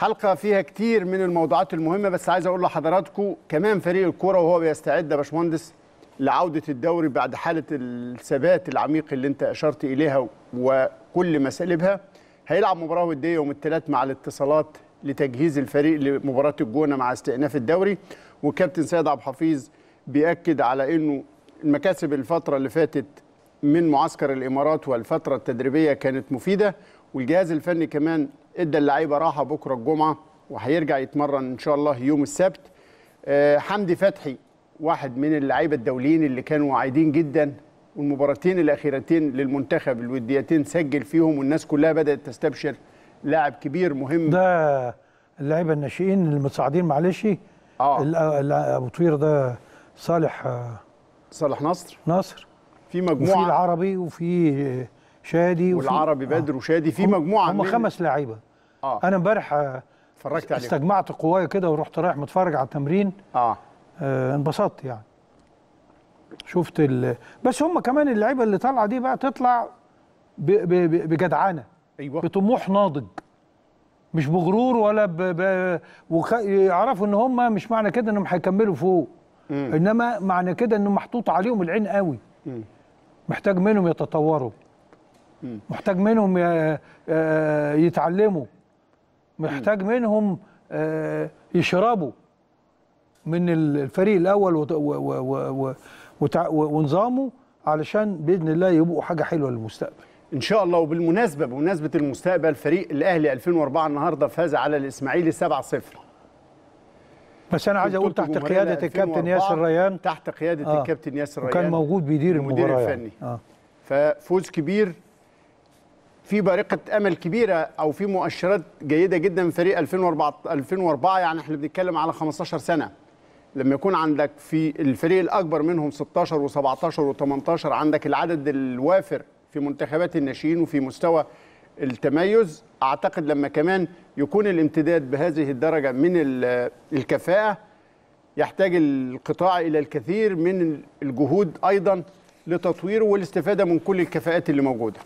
حلقه فيها كتير من الموضوعات المهمه، بس عايز اقول لحضراتكم كمان فريق الكوره وهو بيستعد يا باشمهندس لعوده الدوري بعد حاله الثبات العميق اللي انت اشرت اليها وكل مسالبها، هيلعب مباراه وديه يوم الثلاث مع الاتصالات لتجهيز الفريق لمباراه الجونه مع استئناف الدوري. والكابتن سيد عبد الحفيظ بيأكد على انه المكاسب الفتره اللي فاتت من معسكر الامارات والفتره التدريبيه كانت مفيده، والجهاز الفني كمان ادى اللعيبه راحه بكره الجمعه وهيرجع يتمرن ان شاء الله يوم السبت. حمد فتحي واحد من اللعيبه الدوليين اللي كانوا عايدين جدا، والمباراتين الاخيرتين للمنتخب الوديتين سجل فيهم والناس كلها بدات تستبشر، لاعب كبير مهم. ده اللعيبه الناشئين المتصاعدين، معلش ابو طوير ده صالح نصر في مجموعه، وفي العربي وفي شادي والعربي بدر وشادي، في مجموعه هم 5 لعيبه. انا امبارح اتفرجت عليهم، استجمعت قوايا كده ورحت رايح متفرج على التمرين. انبسطت يعني، شفت بس هم كمان اللعيبه اللي طالعه دي بقى تطلع بجدعانه، أيوة، بطموح ناضج، مش بغرور ولا يعرفوا ان هم مش معنى كده انهم هيكملوا فوق، انما معنى كده انه محطوط عليهم العين قوي. محتاج منهم يتطوروا، محتاج منهم يتعلموا، محتاج منهم يشربوا من الفريق الأول ونظامه، علشان بإذن الله يبقوا حاجة حلوة للمستقبل إن شاء الله. وبالمناسبة بمناسبة المستقبل، فريق الأهلي 2004 النهاردة فاز على الإسماعيلي 7-0. بس أنا عايز أقول تحت قيادة الكابتن ياسر ريان، تحت قيادة الكابتن ياسر ريان كان موجود بيدير المدير الفني. ففوز كبير في بارقة أمل كبيرة، أو في مؤشرات جيدة جدا من فريق 2004. يعني احنا بنتكلم على 15 سنة، لما يكون عندك في الفريق الأكبر منهم 16 و17 و18 عندك العدد الوافر في منتخبات الناشئين وفي مستوى التميز، أعتقد لما كمان يكون الامتداد بهذه الدرجة من الكفاءة يحتاج القطاع إلى الكثير من الجهود أيضا لتطويره والاستفادة من كل الكفاءات اللي موجودة.